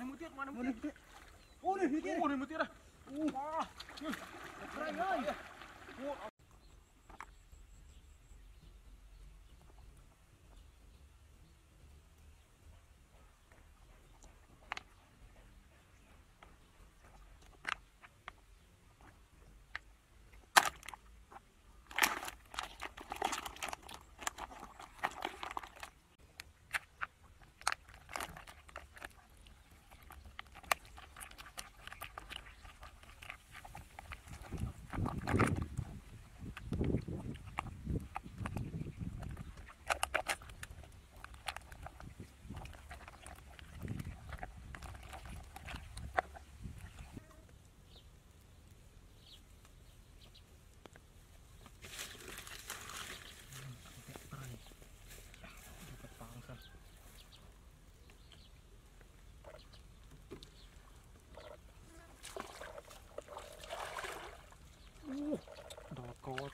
Mana mutiara? Wah, keren ya.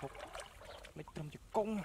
Thuộc lấy trăm chục con.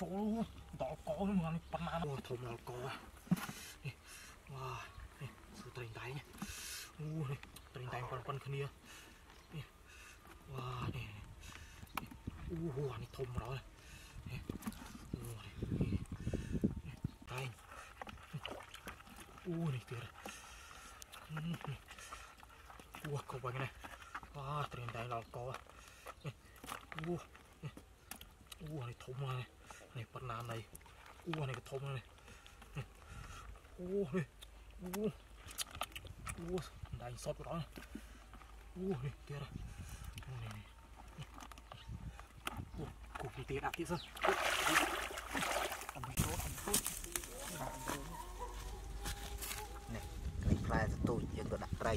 줘 넣을 거 그러면 빵만 더 넣을 거야. 와, 술 드린 다이. 오, 드린 다이 뻔뻔 그니야. 와, 네. 오, 아니 더 먹어. 다이. 오, 네, 들. Wah, kau bagaimana? Wah, terindai laut kau. Ini tomah ni, ini pernah ni. Ini ke tomah ni. Dah isap orang. Ini tiada. Kau tiada lagi sah. Ambil tu, ambil tu. Nih, ini play satu yang tu nak play.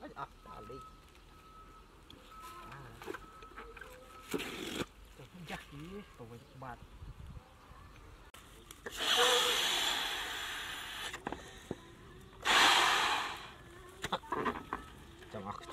ấy à tao đi chắc gì tôi bật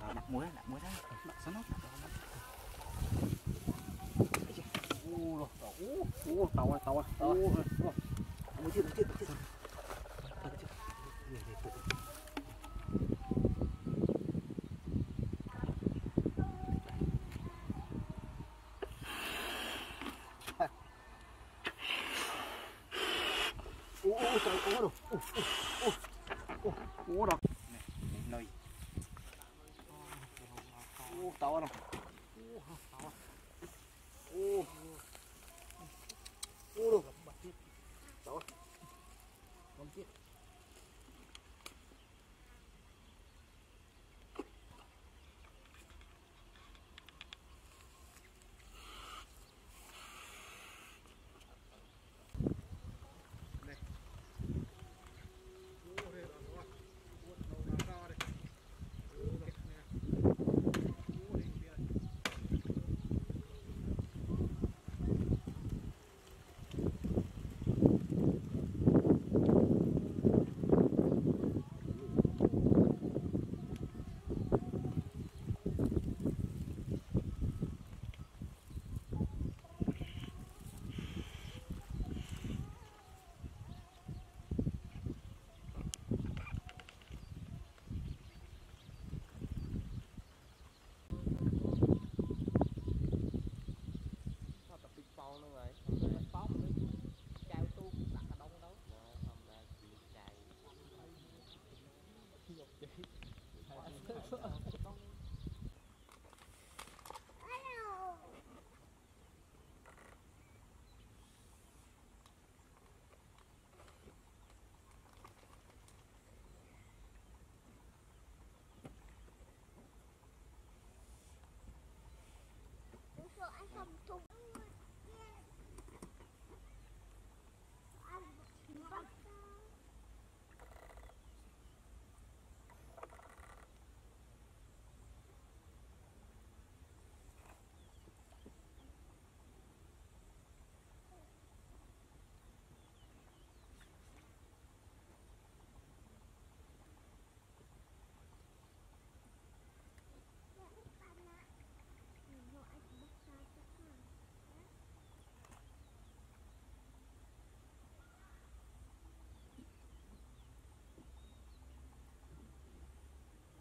tàu nào, ô, tàu, không biết,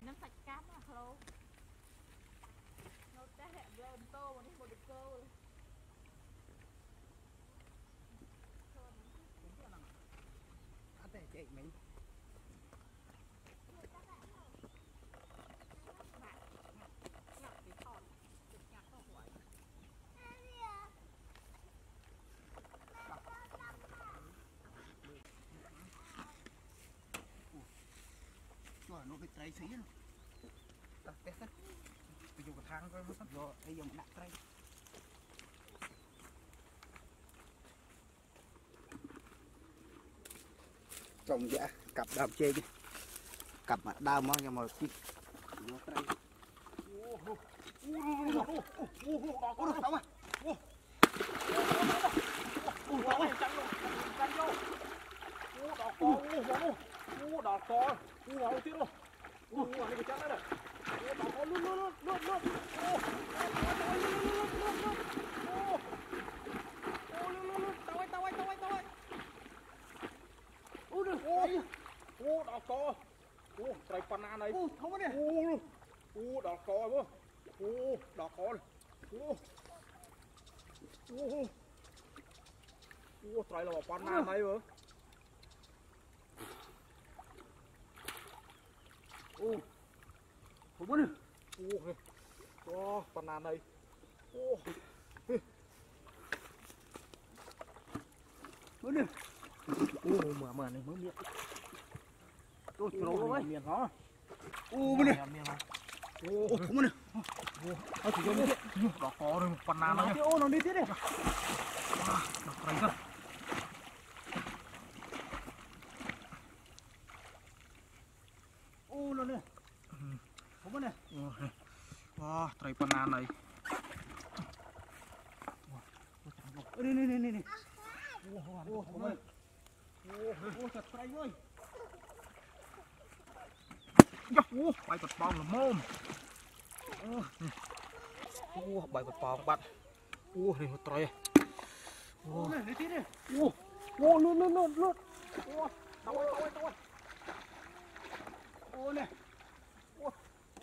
Nó sạch cám là khô. Nó sẽ hẹp lên tô mà đi một đứa cơ rồi. Ăn để chạy mình. Nó bị trái xí luôn. Đặt tét tét. Bây giờ cái thang coi nó sắp rồi, bây giờ mình đặt trái. Trồng dạ, cặp đào chê đi. Cặp mà đào mà nhưng mà chi. Nó trái. Đỏ con, đỏ tiếp luôn. Này cái chắn đấy này. Đỏ con luôn. Đỏ con. Trái banana này. Không biết nè. Đỏ con quá. Đỏ con. Trái là banana này vậy. Không muốn nữa. Ô, banana này. Ô. Muốn nữa. Ô, mở này mới miệng. Tôi trâu miệng nó. Ô, muốn nữa. Ô, không muốn nữa. Ô, chỉ cho nó. Đỏ có rồi, banana này. Ô, nó đi tiếp đi. À, nó tránh cơ. Không có nè. Wow, trời banana này. Đi. Ô, không ơi. Ô, thật trai ơi. Ô, bài cột bóng là mồm. Ô, bài cột bóng bắt. Ô, này một trời. Ô, này đi đi. Ô, luôn. Ô, đâu ơi. Ô này. Ô,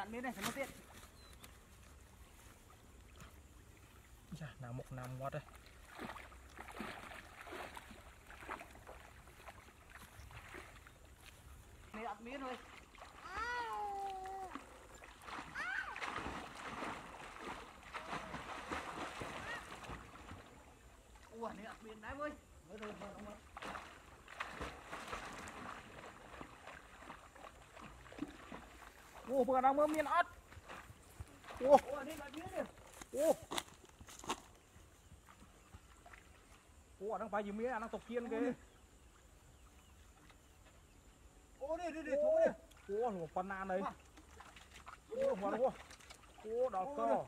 ăn miếng này phải mất tiền. Dạ, nào 1 năm quá đây. Này ăn miếng thôi. Ủa này ăn miếng đấy với. Ô, bữa nào mới miên ớt. Ô, đi lại miên đi. Ô, đang phải gì miên, đang tộc kiên kìa. Ô, đi, thôi đi. Ô, một banana này. Ô, hoàn quá. Ô, đỏ co.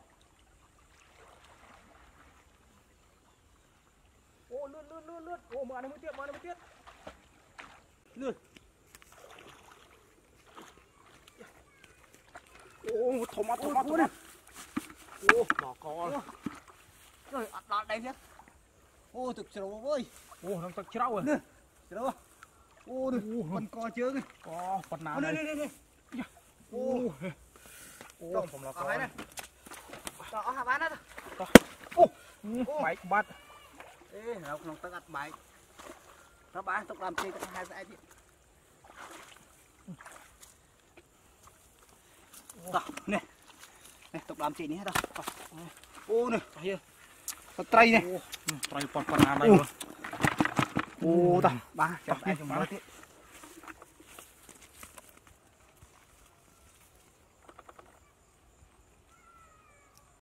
Ô, lướt. Ô, mà này mới tiếp, Lướt. Ô, thò mắt. Ô, đỏ con. Trời, ăn đạn đây nhé. Ô, thực trâu ơi. Ô, nó thực trâu rồi. Trâu. Ô, được. Con co chứ. Có con nào đây. Ô. Ô, không là con. Đó, hả bán đó. Ô, máy bắt. Ê, nó tự ăn máy. Nó bán tục làm chi tất hai dãy đi. Đó, này tục làm chị này hết rồi. Ô này, thật tray này. Tray còn này luôn. Ô, ta, ba, chặt tay cho nó tí.